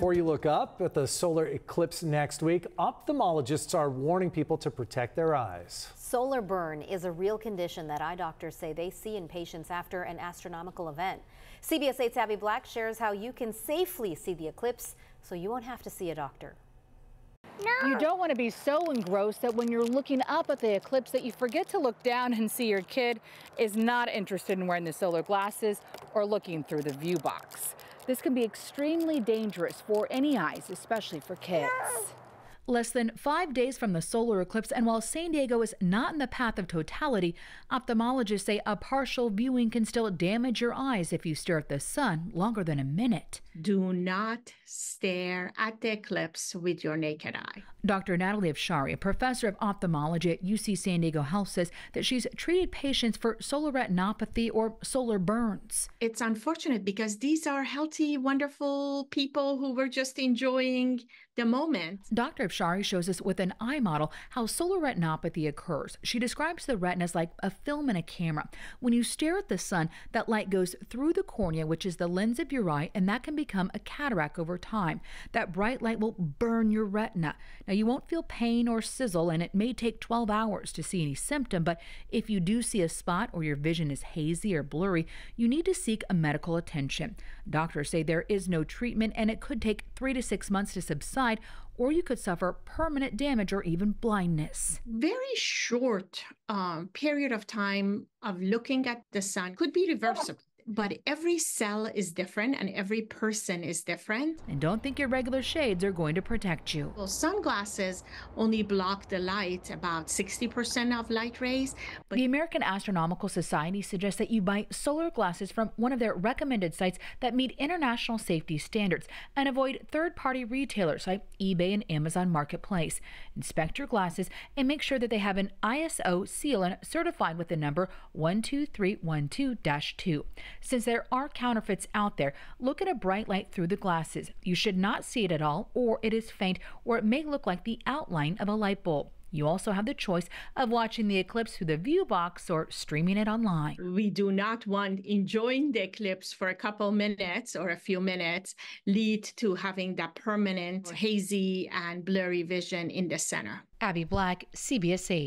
Before you look up at the solar eclipse next week, ophthalmologists are warning people to protect their eyes. Solar burn is a real condition that eye doctors say they see in patients after an astronomical event. CBS 8's Abby Black shares how you can safely see the eclipse so you won't have to see a doctor. No. You don't want to be so engrossed that when you're looking up at the eclipse that you forget to look down and see your kid is not interested in wearing the solar glasses or looking through the view box. This can be extremely dangerous for any eyes, especially for kids. No. Less than 5 days from the solar eclipse, and while San Diego is not in the path of totality, ophthalmologists say a partial viewing can still damage your eyes if you stare at the sun longer than a minute. Do not stare at the eclipse with your naked eye. Dr. Natalie Afshari, a professor of ophthalmology at UC San Diego Health, says that she's treated patients for solar retinopathy or solar burns. It's unfortunate because these are healthy, wonderful people who were just enjoying the moment. Dr. Afshari shows us with an eye model how solar retinopathy occurs. She describes the retina as like a film in a camera. When you stare at the sun, that light goes through the cornea, which is the lens of your eye, and that can become a cataract over time. That bright light will burn your retina. Now, you won't feel pain or sizzle, and it may take 12 hours to see any symptom, but if you do see a spot or your vision is hazy or blurry, you need to seek a medical attention. Doctors say there is no treatment, and it could take 3 to 6 months to subside, or you could suffer permanent damage or even blindness. Very short period of time of looking at the sun could be reversible, but every cell is different and every person is different. And don't think your regular shades are going to protect you. Well, sunglasses only block the light about 60% of light rays. But the American Astronomical Society suggests that you buy solar glasses from one of their recommended sites that meet international safety standards and avoid third-party retailers like eBay and Amazon Marketplace. Inspect your glasses and make sure that they have an ISO seal and certified with the number 12312-2. Since there are counterfeits out there, look at a bright light through the glasses. You should not see it at all, or it is faint, or it may look like the outline of a light bulb. You also have the choice of watching the eclipse through the view box or streaming it online. We do not want enjoying the eclipse for a couple minutes or a few minutes lead to having that permanent hazy and blurry vision in the center. Abby Black, CBS 8.